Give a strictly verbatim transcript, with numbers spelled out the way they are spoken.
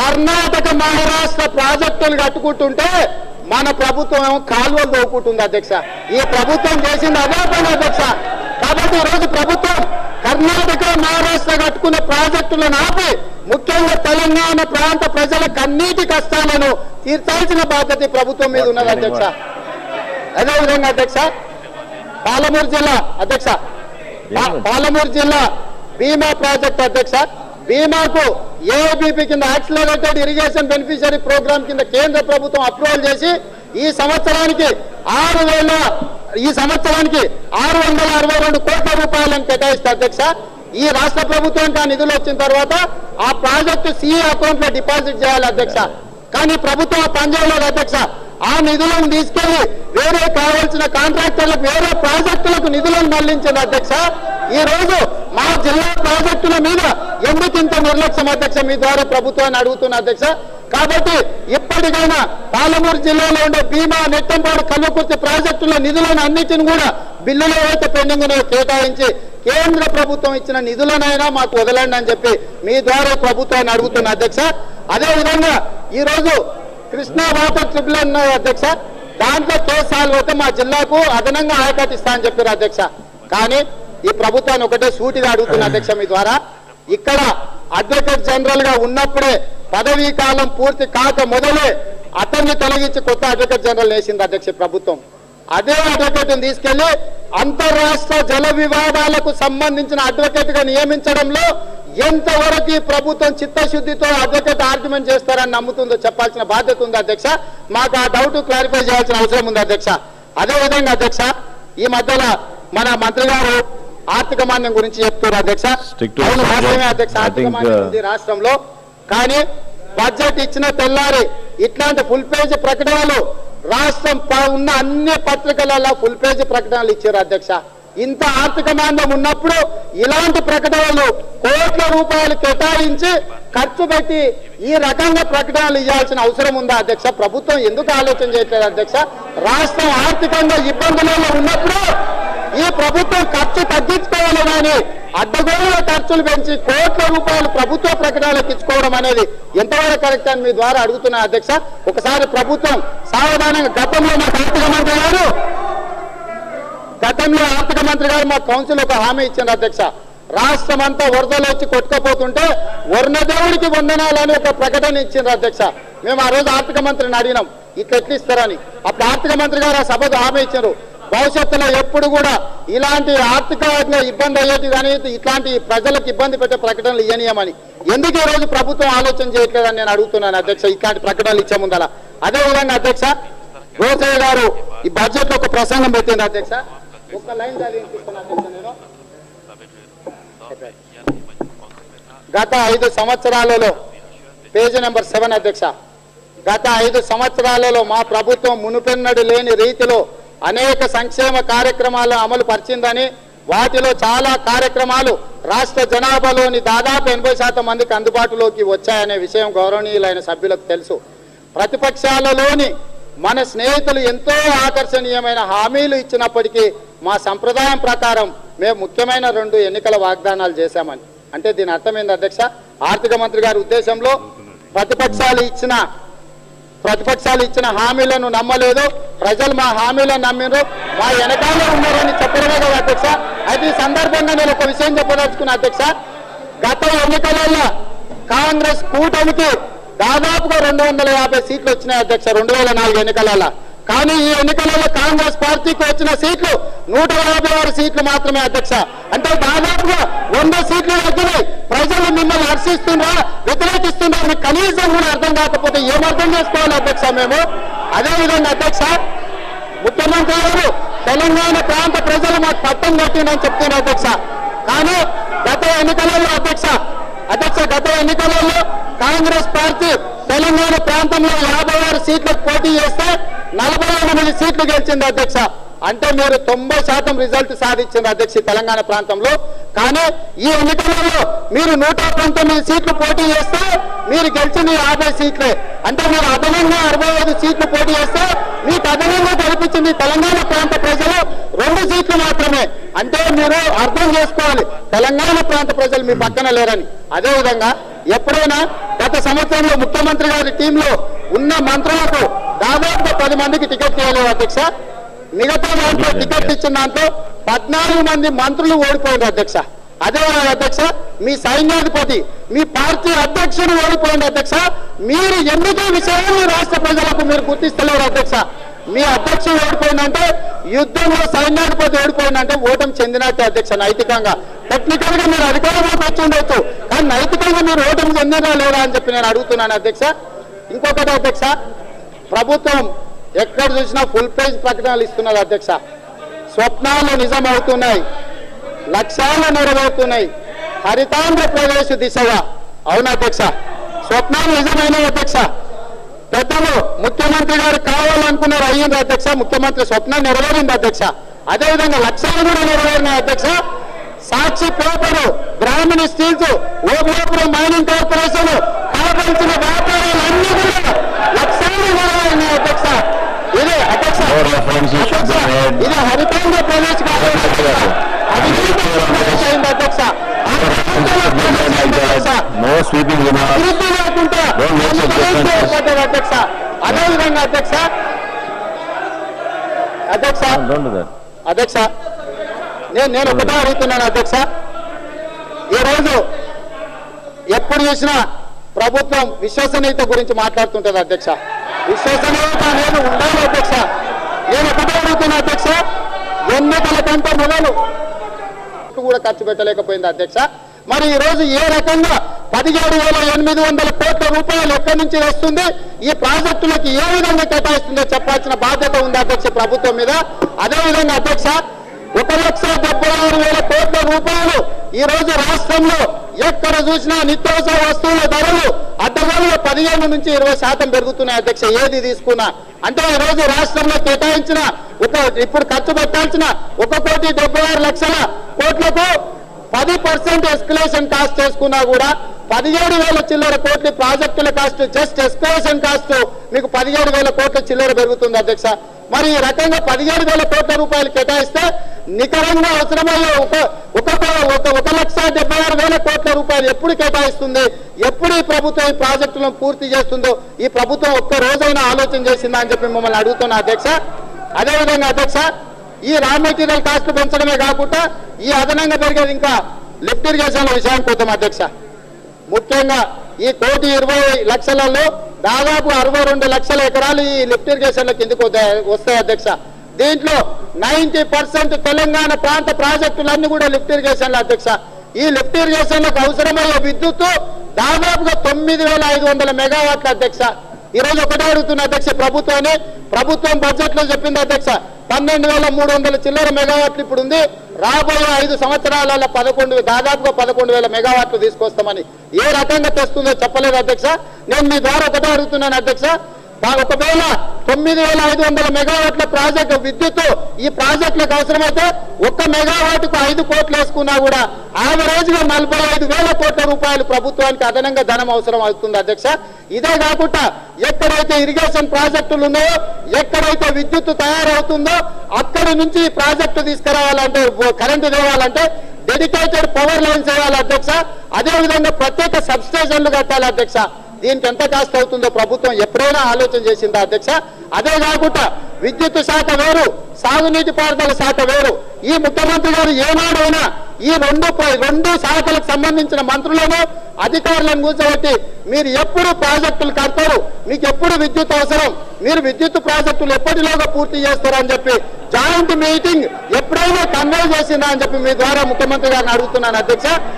कर्नाटक महाराष्ट्र ప్రాజెక్టులు కట్టుకుంటుంటే మన ప్రభుత్వం కాల్వలు దోకుంటుంది అధ్యక్ష। ఈ ప్రభుత్వం చేసిన అగాపన అధ్యక్ష। కాబట్టి ఈ రోజు ప్రభుత్వం కర్ణాటక మహారాష్ట్ర కట్టుకున్న ప్రాజెక్టులను ఆపి ముఖ్యంగా తెలంగాణ ప్రాంత ప్రజల కన్నీటి కష్టాలను తీర్చాల్సిన బాధ్యత ప్రభుత్వం మీద ఉన్నది అధ్యక్ష। అదే విధంగా అధ్యక్ష పాలమూరు జిల్లా అధ్యక్ష పాలమూరు జిల్లా బీమా ప్రాజెక్ట్ అధ్యక్ష बीमा को ఏబీపీ కింద యాక్సిలరేటెడ్ ఇరిగేషన్ బెనిఫిషియరీ ప్రోగ్రామ్ కింద కేంద్ర ప్రభుత్వం అప్రూవల్ చేసి ఈ సంవత్సరానికి ఆరు వేల ఈ సంవత్సరానికి ఆరు వందల అరవై రెండు కోట్ల రూపాయలను కేటాయిస్తారు అధ్యక్ష। ఈ రాష్ట్ర ప్రభుత్వం కా నిధులు వచ్చిన తర్వాత ఆ ప్రాజెక్ట్ సీఏ అకౌంట్ లో డిపాజిట్ చేయాలి అధ్యక్ష। కానీ ప్రభుత్వం పంజాబ్ అధ్యక్ష ఆ నిధులను తీసుకెళ్లి వేరే కావాల్సిన కాంట్రాక్టర్లకు వేరే ప్రాజెక్టులకు నిధులను మళ్లించింది అధ్యక్ష। ఈ రోజు మా జిల్లా ప్రాజెక్టుల మీద ఎందుకింత నిర్లక్ష్యం అధ్యక్ష మీ ద్వారా ప్రభుత్వాన్ని అడుగుతున్నా అధ్యక్ష। కాబట్టి ఇప్పటికైనా పాలమూరు జిల్లాలో ఉండే బీమా నెట్టంపాడు కల్వకుర్తి ప్రాజెక్టుల నిధులను అన్నిటిని కూడా బిల్లులో అయితే పెండింగ్ ఉన్నాయో కేటాయించి కేంద్ర ప్రభుత్వం ఇచ్చిన నిధులనైనా మాకు వదలండి అని చెప్పి మీ ద్వారా ప్రభుత్వాన్ని అడుగుతున్నా అధ్యక్ష। అదేవిధంగా ఈరోజు కృష్ణా వాటర్ ట్రిబ్యునల్ అధ్యక్ష దాంట్లో కేసు సాల్వ్ అయితే మా జిల్లాకు అదనంగా ఆయకట్టిస్తా అని చెప్పారు అధ్యక్ష। కానీ ఈ ప్రభుత్వాన్ని ఒకటే సూటిగా అడుగుతున్న అధ్యక్ష మీ ద్వారా ఇక్కడ అడ్వకేట్ జనరల్ గా ఉన్నప్పుడే పదవీ కాలం పూర్తి కాక మొదలే అతన్ని తొలగించి కొత్త అడ్వకేట్ జనరల్ వేసింది అధ్యక్ష ప్రభుత్వం। అదే అడ్వకేట్ తీసుకెళ్లి అంతర్రాష్ట్ర జల వివాదాలకు సంబంధించిన అడ్వకేట్ గా నియమించడంలో ఎంతవరకు ప్రభుత్వం చిత్తశుద్ధితో అడ్వకేట్ ఆర్గ్యుమెంట్ చేస్తారని నమ్ముతుందో చెప్పాల్సిన బాధ్యత ఉంది అధ్యక్ష। మాకు ఆ డౌట్ క్లారిఫై చేయాల్సిన అవసరం ఉంది అధ్యక్ష। అదేవిధంగా అధ్యక్ష ఈ మధ్యలో మన మంత్రి గారు ఆర్థిక మాన్యం గురించి చెప్తారు అధ్యక్ష। అధ్యక్ష ఆర్థిక మాన్యం ఉంది రాష్ట్రంలో, కానీ బడ్జెట్ ఇచ్చిన తెల్లారి ఇట్లాంటి ఫుల్ పేజ్ ప్రకటనలు రాష్ట్రం ఉన్న అన్ని పత్రికలలో ఫుల్ పేజ్ ప్రకటనలు ఇచ్చారు అధ్యక్ష। ఇంత ఆర్థిక మాంద్యం ఉన్నప్పుడు ఇలాంటి ప్రకటనలు కోట్ల రూపాయలు కేటాయించి ఖర్చు పెట్టి ఈ రకంగా ప్రకటనలు ఇవ్వాల్సిన అవసరం ఉందా అధ్యక్ష? ప్రభుత్వం ఎందుకు ఆలోచన చేయట్లేదు అధ్యక్ష? రాష్ట్రం ఆర్థికంగా ఇబ్బందులలో ఉన్నప్పుడు ఈ ప్రభుత్వం ఖర్చు తగ్గించుకోవాలి కానీ అడ్డగోలుగా ఖర్చులు పెంచి కోట్ల రూపాయలు ప్రభుత్వ ప్రకటనలకు ఇచ్చుకోవడం అనేది ఎంతవరకు కరెక్ట్ అని మీ ద్వారా అడుగుతున్నా అధ్యక్ష। ఒకసారి ప్రభుత్వం సావధానంగా గతంలో మాకు ఆర్థిక మంత్రి గారు గతంలో ఆర్థిక మంత్రి గారు మా కౌన్సిల్ ఒక హామీ ఇచ్చింది అధ్యక్ష। రాష్ట్రం అంతా వరదలు వచ్చి కొట్టుకపోతుంటే వర్ణదేవుడికి వందనాలని ఒక ప్రకటన ఇచ్చింది అధ్యక్ష। మేము ఆ రోజు ఆర్థిక మంత్రిని అడిగినాం ఇట్లా ఎట్లు ఇస్తారని. అప్పుడు ఆర్థిక మంత్రి గారు ఆ సభకు హామీ ఇచ్చారు భవిష్యత్తులో ఎప్పుడు కూడా ఇలాంటి ఆర్థికంగా ఇబ్బంది అయ్యేది కానీ ఇట్లాంటి ప్రజలకు ఇబ్బంది పెట్టే ప్రకటనలు ఇవ్వనీయమని. ఎందుకు ఈ రోజు ప్రభుత్వం ఆలోచన చేయట్లేదని నేను అడుగుతున్నాను అధ్యక్ష, ఇట్లాంటి ప్రకటనలు ఇచ్చే ముందల. అదేవిధంగా అధ్యక్ష గోసయ్య గారు ఈ బడ్జెట్ లో ఒక ప్రసంగం పెట్టింది అధ్యక్ష. ఒక లైన్ చదివిస్తున్నాను. గత ఐదు సంవత్సరాలలో పేజీ నెంబర్ సెవెన్ అధ్యక్ష. గత ఐదు సంవత్సరాలలో మా ప్రభుత్వం మునుపెన్నడు లేని రీతిలో అనేక సంక్షేమ కార్యక్రమాలు అమలు పరిచిందని, వాటిలో చాలా కార్యక్రమాలు రాష్ట్ర జనాభాలోని దాదాపు ఎనభై శాతం మందికి అందుబాటులోకి వచ్చాయనే విషయం గౌరవనీయులైన సభ్యులకు తెలుసు. ప్రతిపక్షాలలోని మన స్నేహితులు ఎంతో ఆకర్షణీయమైన హామీలు ఇచ్చినప్పటికీ మా సంప్రదాయం ప్రకారం మేము ముఖ్యమైన రెండు ఎన్నికల వాగ్దానాలు చేశామని. అంటే దీని అర్థం ఏంది అధ్యక్ష? ఆర్థిక మంత్రి గారి ఉద్దేశంలో ప్రతిపక్షాలు ఇచ్చిన ప్రతిపక్షాలు ఇచ్చిన హామీలను నమ్మలేదు, ప్రజలు మా హామీలను నమ్మిరు, మా వెనకాలే ఉన్నారని చెప్పడమే కదా అధ్యక్ష. అయితే ఈ సందర్భంగా నేను ఒక విషయం చెప్పదలుచుకున్నా అధ్యక్ష. గత ఎన్నికలలో కాంగ్రెస్ కూటమికి దాదాపుగా రెండు వందల యాభై సీట్లు వచ్చినాయి అధ్యక్ష రెండు వేల నాలుగు ఎన్నికలలో. కానీ ఈ ఎన్నికలలో కాంగ్రెస్ పార్టీకి వచ్చిన సీట్లు నూట యాభై ఆరు సీట్లు మాత్రమే అధ్యక్ష. అంటే దాదాపుగా వంద సీట్లు తగ్గినాయి. ప్రజలు మిమ్మల్ని హర్షిస్తున్నా వ్యతిరేకిస్తున్నా మీకు కనీసం కూడా అర్థం కాకపోతే ఏం అర్థం చేసుకోవాలి అధ్యక్ష మేము? అదేవిధంగా అధ్యక్ష ముఖ్యమంత్రి గారు తెలంగాణ ప్రాంత ప్రజలు మాకు పట్టం కట్టిందని చెప్తున్నారు అధ్యక్ష. కానీ గత ఎన్నికలలో అధ్యక్ష అధ్యక్ష గత ఎన్నికలలో కాంగ్రెస్ పార్టీ తెలంగాణ ప్రాంతంలో యాభై ఆరు సీట్లకు పోటీ చేస్తే నలభై ఎనిమిది సీట్లు గెలిచింది అధ్యక్ష. అంటే మీరు తొంభై శాతం రిజల్ట్ సాధించింది అధ్యక్ష తెలంగాణ ప్రాంతంలో. కానీ ఈ ఎన్నికలలో మీరు నూట పంతొమ్మిది సీట్లు పోటీ చేస్తే మీరు గెలిచింది యాభై సీట్లే. అంటే మీరు అదనంగా అరవై ఐదు సీట్లు పోటీ చేస్తే మీకు అదనంగా గెలిపించింది తెలంగాణ ప్రాంత ప్రజలు రెండు సీట్లు మాత్రమే. అంటే మీరు అర్థం చేసుకోవాలి తెలంగాణ ప్రాంత ప్రజలు మీ పక్కన లేరని. అదేవిధంగా ఎప్పుడైనా గత గత సంవత్సరంలో ముఖ్యమంత్రి గారి టీంలో ఉన్న మంత్రులకు దాదాపు పది మందికి టికెట్ ఇవ్వలేదు అధ్యక్ష. మిగతా దాంట్లో టికెట్ ఇచ్చిన దాంతో పద్నాలుగు మంది మంత్రులు ఓడిపోయారు అధ్యక్ష. అదే అధ్యక్ష మీ సైన్యాధిపతి మీ పార్టీ అధ్యక్షుడు ఓడిపోయింది అధ్యక్ష. మీరు ఎన్నికే విషయాన్ని రాష్ట్ర ప్రజలకు మీరు గుర్తిస్తలేరు అధ్యక్ష. మీ అధ్యక్షుడు ఓడిపోయిందంటే యుద్ధంలో సైన్యాధిపతి ఓడిపోయిందంటే ఓటమి చెందినట్టే అధ్యక్ష. నైతికంగా టెక్నికల్ గా మీరు అధికారంలోకి వచ్చి ఉండొచ్చు కానీ నైతికంగా మీరు ఓటమి చెందినా లేదా అని చెప్పి నేను అడుగుతున్నాను అధ్యక్ష. ఇంకొకటి అధ్యక్ష, ప్రభుత్వం ఎక్కడ చూసినా ఫుల్ పేజ్ ప్రకటనలు ఇస్తున్నది అధ్యక్ష. స్వప్నాలు నిజం అవుతున్నాయి, లక్ష్యాలు నెరవేరుతున్నాయి, హరితాంధ్రప్రదేశ్ దిశగా. అవునా అధ్యక్ష? స్వప్నాలు నిజమైనవి అధ్యక్ష. పెద్దలు ముఖ్యమంత్రి గారు కావాలనుకున్నారు, అయ్యింది అధ్యక్ష. ముఖ్యమంత్రి స్వప్నం నెరవేరింది అధ్యక్ష. అదేవిధంగా లక్ష్యాలు కూడా నెరవేరినాయి అధ్యక్ష. Sakshi paper, Grameena steels, Obulapuram mining corporation కావలసిన వ్యాపారాలు అన్ని కూడా లక్ష్యాలు నెరవేరినాయి అధ్యక్ష. ఇది అధ్యక్ష ఇది హరితాంధ్రప్రదేశ్ కావాలి. అదేవిధంగా అధ్యక్ష అధ్యక్ష అధ్యక్ష నేను నేను ఒకటే అడుగుతున్నాను అధ్యక్ష. ఈరోజు ఎప్పుడు చూసినా ప్రభుత్వం విశ్వసనీయత గురించి మాట్లాడుతుంటది అధ్యక్ష. విశ్వసనీయత అనేది ఉండాలి అధ్యక్ష. నేను ఒకటే అడుగుతున్నా అధ్యక్ష, ఎన్నికల కంటే మొదలు కూడా ఖర్చు పెట్టలేకపోయింది అధ్యక్ష. మరి ఈ రోజు ఏ రకంగా పదిహేడు వేల ఎనిమిది వందల కోట్ల రూపాయలు ఎక్కడి నుంచి వస్తుంది, ఈ ప్రాజెక్టులకు ఏ విధంగా కేటాయిస్తుందో చెప్పాల్సిన బాధ్యత ఉంది అధ్యక్ష ప్రభుత్వం మీద. అదేవిధంగా అధ్యక్ష, ఒక లక్ష డెబ్బై ఆరు వేల కోట్ల రూపాయలు ఈ రోజు రాష్ట్రంలో ఎక్కడ చూసినా నిత్యావసర వస్తువుల ధరలు అడ్డగోలుగా పదిహేను నుంచి ఇరవై శాతం పెరుగుతున్నాయి అధ్యక్ష. ఏది తీసుకున్నా అంటే ఈ రోజు రాష్ట్రంలో కేటాయించిన ఒక ఇప్పుడు ఖర్చు పెట్టాల్సిన ఒక కోటి డెబ్బై ఆరు లక్షల కోట్లకు పది పర్సెంట్ ఎస్కలేషన్ కాస్ట్ చేసుకున్నా కూడా పదిహేడు వేల చిల్లర కోట్ల ప్రాజెక్టుల కాస్ట్, జస్ట్ ఎస్కలేషన్ కాస్ట్ మీకు పదిహేడు వేల కోట్ల చిల్లర పెరుగుతుంది అధ్యక్ష. మరి ఈ రకంగా పదిహేడు వేల కోట్ల రూపాయలు కేటాయిస్తే నికరంగా అవసరమయ్యే ఒక ఒక లక్ష డెబ్బై ఆరు వేల కోట్ల రూపాయలు ఎప్పుడు కేటాయిస్తుంది, ఎప్పుడు ఈ ప్రభుత్వం ఈ ప్రాజెక్టులను పూర్తి చేస్తుందో ఈ ప్రభుత్వం ఒక్క రోజైనా ఆలోచన చేసిందా అని చెప్పి మిమ్మల్ని అడుగుతున్నా అధ్యక్ష. అదేవిధంగా అధ్యక్ష, ఈ రా మెటీరియల్ కాస్ట్లు పెంచడమే కాకుండా ఈ అదనంగా పెరిగేది ఇంకా లిఫ్ట్ ఇరిగేషన్ల విషయానికి పోతాం అధ్యక్ష. ముఖ్యంగా ఈ కోటి ఇరవై లక్షలలో దాదాపు అరవై రెండు లక్షల ఎకరాలు ఈ లిఫ్ట్ ఇరిగేషన్ల కిందకు వస్తాయి అధ్యక్ష. దీంట్లో నైన్టీ పర్సెంట్ తెలంగాణ ప్రాంత ప్రాజెక్టులన్నీ కూడా లిఫ్ట్ ఇరిగేషన్ల అధ్యక్ష. ఈ లిఫ్ట్ ఇరిగేషన్లకు అవసరమయ్యే విద్యుత్ దాదాపుగా తొమ్మిది వేల ఐదు వందల మెగావాట్ల అధ్యక్ష. ఈరోజు ఒకటే అడుగుతున్న అధ్యక్ష ప్రభుత్వాన్ని, ప్రభుత్వం బడ్జెట్ లో చెప్పింది అధ్యక్ష పన్నెండు వేల మూడు వందల చిల్లర మెగావాట్లు ఇప్పుడు ఉంది, రాబోయే ఐదు సంవత్సరాల పదకొండు దాదాపుగా పదకొండు వేల మెగావాట్లు తీసుకొస్తామని ఏ రకంగా తెస్తుందో చెప్పలేదు అధ్యక్ష. నేను మీ ద్వారా ఒకటే అడుగుతున్నాను అధ్యక్ష, ఒకవేళ తొమ్మిది వేల ఐదు వందల మెగావాట్ల ప్రాజెక్టు విద్యుత్ ఈ ప్రాజెక్టులకు అవసరమైతే ఒక్క మెగావాట్కు ఐదు కోట్లు వేసుకున్నా కూడా యావరేజ్గా నలభై ఐదు వేల కోట్ల రూపాయలు ప్రభుత్వానికి అదనంగా ధనం అవసరం అవుతుంది అధ్యక్ష. ఇదే కాకుండా ఎక్కడైతే ఇరిగేషన్ ప్రాజెక్టులు ఉన్నాయో, ఎక్కడైతే విద్యుత్ తయారవుతుందో అక్కడి నుంచి ఈ ప్రాజెక్టు తీసుకురావాలంటే, కరెంటు తేవాలంటే డెడికేటెడ్ పవర్ లైన్స్ వేయాలి అధ్యక్ష. అదేవిధంగా ప్రత్యేక సబ్స్టేషన్లు కట్టాలి అధ్యక్ష. దీనికి ఎంత కాస్ట్ అవుతుందో ప్రభుత్వం ఎప్పుడైనా ఆలోచన చేసిందా అధ్యక్ష? అదే కాకుండా విద్యుత్ శాఖ వేరు, సాగునీటి పారుదల శాఖ వేరు. ఈ ముఖ్యమంత్రి గారు ఏనాడైనా ఈ రెండు రెండు శాఖలకు సంబంధించిన మంత్రులను అధికారులను కూర్చోబెట్టి మీరు ఎప్పుడు ప్రాజెక్టులు కడతారు, మీకు ఎప్పుడు విద్యుత్ అవసరం, మీరు విద్యుత్ ప్రాజెక్టులు ఎప్పటిలోగా పూర్తి చేస్తారని చెప్పి జాయింట్ మీటింగ్ ఎప్పుడైనా కన్వే చేసిందా అని చెప్పి మీ ద్వారా ముఖ్యమంత్రి గారిని అడుగుతున్నాను అధ్యక్ష.